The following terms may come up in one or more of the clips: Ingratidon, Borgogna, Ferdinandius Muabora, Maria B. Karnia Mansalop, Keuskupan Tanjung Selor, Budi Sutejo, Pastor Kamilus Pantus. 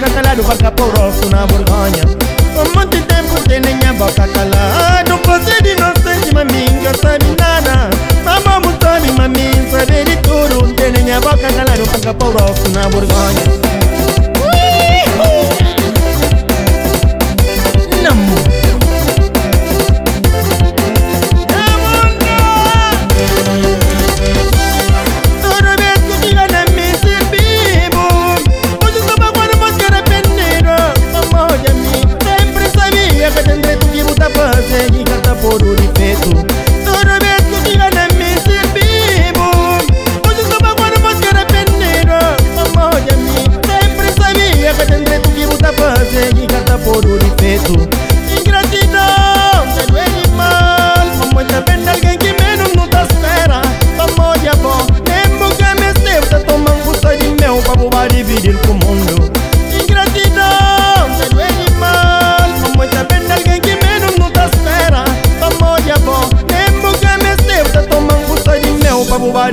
bacatala, dupa caporo, suna Borgogna. Un monte tempo tenegna bacatala, non possedi non senti maminga sabinana. Mamma mutami mamin sabedi turu, tenegna bacatala, dupa caporo, suna Borgogna. Ingratidon, se duele mal, como esta pena alguien que menos no te espera. Vamos ya vos, tengo que me esté, toma un gusto de meu para poder dividir tu mundo. Ingratidon, se duele mal, como esta pena alguien que menos no te espera. Vamos ya vos, tengo que me esté, toma un gusto de meu para poder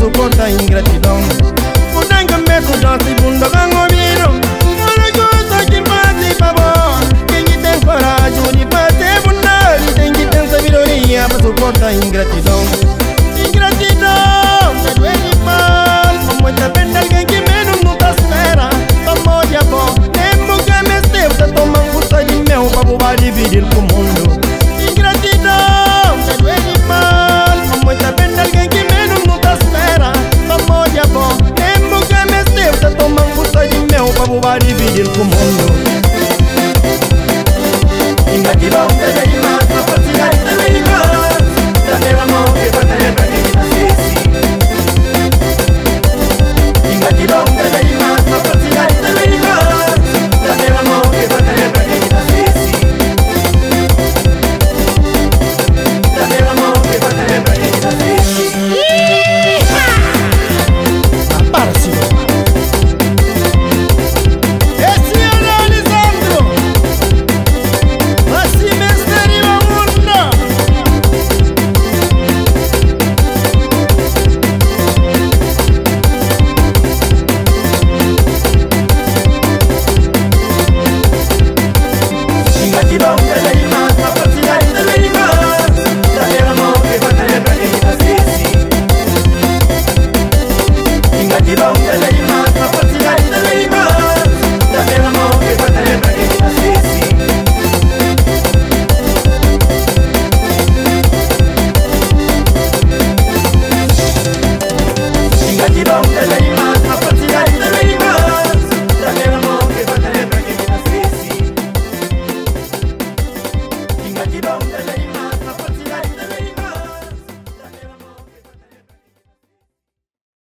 Suporta ingratidão. O tango mesmo dança e bunda cangomiro. Orgulhoso que faz e favor. Quem que tem coragem de fazer bunda, tem que ter sabedoria para suportar ingratidão.